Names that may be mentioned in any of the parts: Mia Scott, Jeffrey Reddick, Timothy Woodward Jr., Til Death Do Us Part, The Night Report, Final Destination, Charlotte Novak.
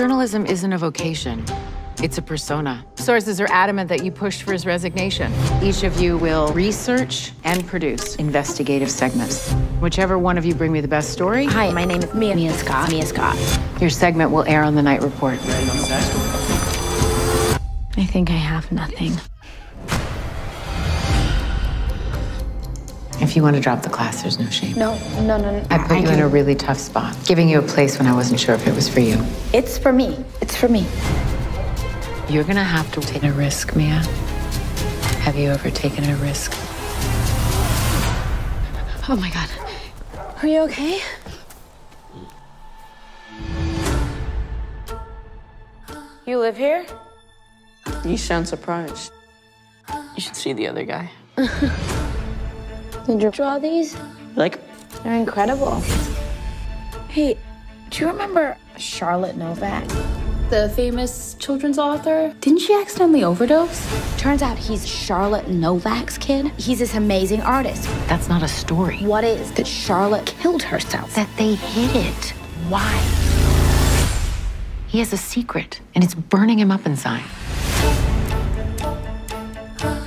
Journalism isn't a vocation. It's a persona. Sources are adamant that you pushed for his resignation. Each of you will research and produce investigative segments. Whichever one of you bring me the best story. Hi, my name is Mia. Mia Scott. Mia Scott. Your segment will air on The Night Report. I think I have nothing. If you want to drop the class, there's no shame. No. I put you in a really tough spot, giving you a place when I wasn't sure if it was for you. It's for me. It's for me. You're gonna have to take a risk, Mia. Have you ever taken a risk? Oh my God. Are you okay? You live here? You sound surprised. You should see the other guy. Did you draw these? Like? They're incredible. Hey, do you remember Charlotte Novak? The famous children's author? Didn't she accidentally overdose? Turns out he's Charlotte Novak's kid. He's this amazing artist. That's not a story. What is? That Charlotte killed herself. That they hid it. Why? He has a secret, and it's burning him up inside.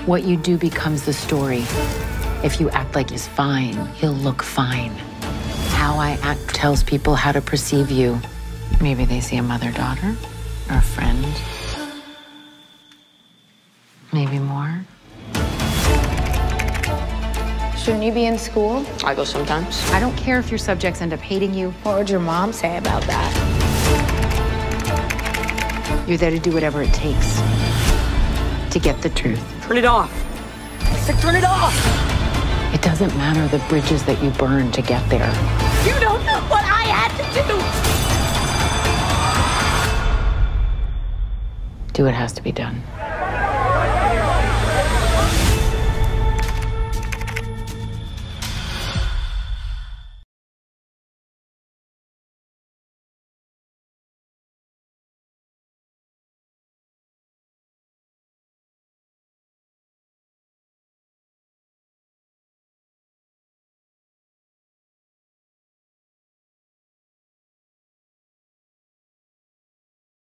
What you do becomes the story. If you act like he's fine, he'll look fine. How I act tells people how to perceive you. Maybe they see a mother-daughter, or a friend. Maybe more. Shouldn't you be in school? I go sometimes. I don't care if your subjects end up hating you. What would your mom say about that? You're there to do whatever it takes to get the truth. Turn it off. I said turn it off. It doesn't matter the bridges that you burn to get there. You don't know what I had to do. Do what has to be done.